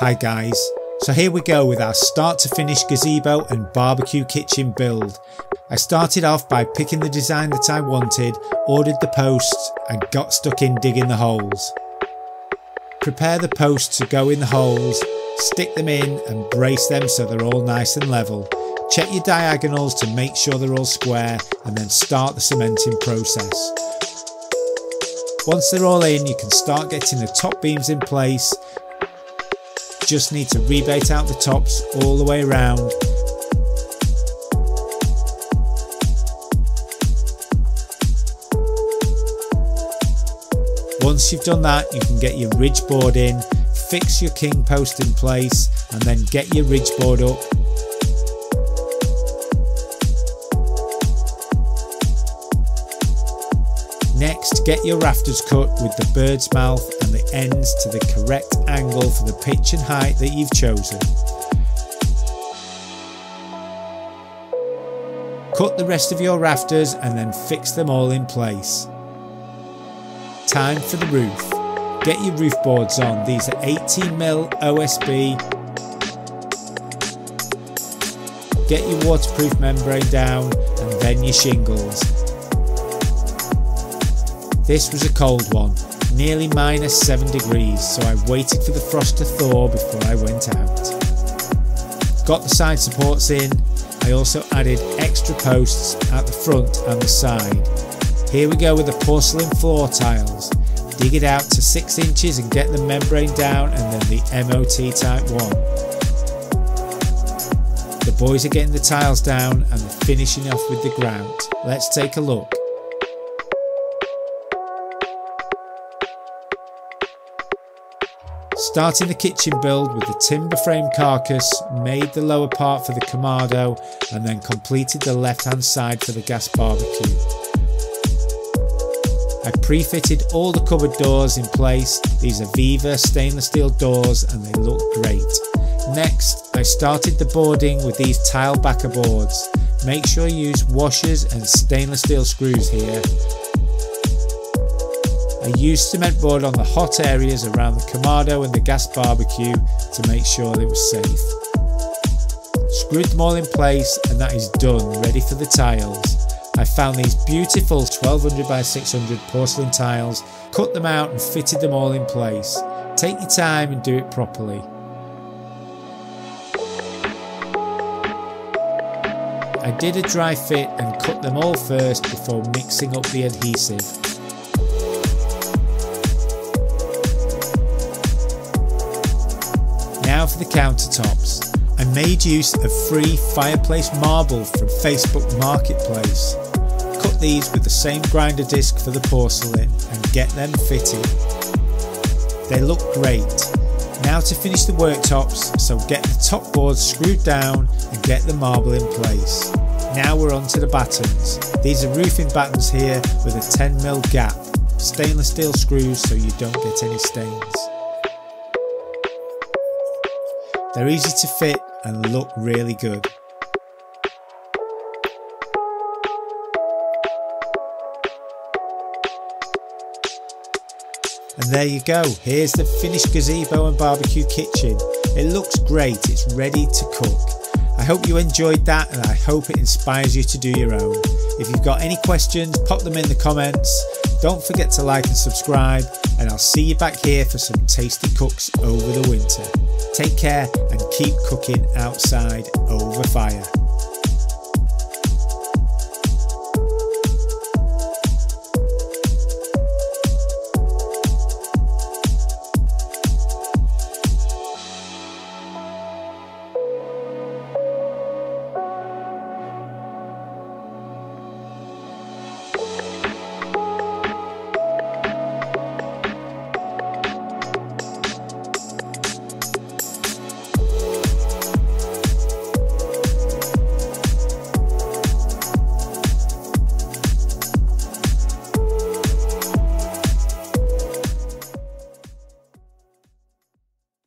Hi guys, so here we go with our start to finish gazebo and barbecue kitchen build. I started off by picking the design that I wanted, ordered the posts and got stuck in digging the holes. Prepare the posts to go in the holes, stick them in and brace them so they're all nice and level. Check your diagonals to make sure they're all square and then start the cementing process. Once they're all in, you can start getting the top beams in place. Just need to rebate out the tops all the way around. Once you've done that, you can get your ridge board in, fix your king post in place and then get your ridge board up. Next, get your rafters cut with the bird's mouth and the ends to the correct angle for the pitch and height that you've chosen. Cut the rest of your rafters and then fix them all in place. Time for the roof. Get your roof boards on. These are 18mm OSB. Get your waterproof membrane down and then your shingles. This was a cold one, nearly -7 degrees, so I waited for the frost to thaw before I went out. Got the side supports in. I also added extra posts at the front and the side. Here we go with the porcelain floor tiles. Dig it out to 6 inches and get the membrane down and then the MOT type 1. The boys are getting the tiles down and they're finishing off with the grout. Let's take a look. Starting the kitchen build with the timber frame carcass, made the lower part for the Kamado and then completed the left hand side for the gas barbecue. I pre-fitted all the cupboard doors in place. These are Vevor stainless steel doors and they look great. Next, I started the boarding with these tile backer boards. Make sure you use washers and stainless steel screws here. I used cement board on the hot areas around the Kamado and the gas barbecue to make sure they were safe. Screwed them all in place and that is done, ready for the tiles. I found these beautiful 1200 by 600 porcelain tiles, cut them out and fitted them all in place. Take your time and do it properly. I did a dry fit and cut them all first before mixing up the adhesive. Now for the countertops. I made use of free fireplace marble from Facebook Marketplace. Cut these with the same grinder disc for the porcelain and get them fitted. They look great. Now to finish the worktops, so get the top boards screwed down and get the marble in place. Now we're on to the battens. These are roofing battens here with a 10mm gap. Stainless steel screws so you don't get any stains. They're easy to fit and look really good. And there you go, here's the finished gazebo and barbecue kitchen. It looks great, it's ready to cook. I hope you enjoyed that and I hope it inspires you to do your own. If you've got any questions, pop them in the comments. Don't forget to like and subscribe, and I'll see you back here for some tasty cooks over the winter. Take care and keep cooking outside over fire.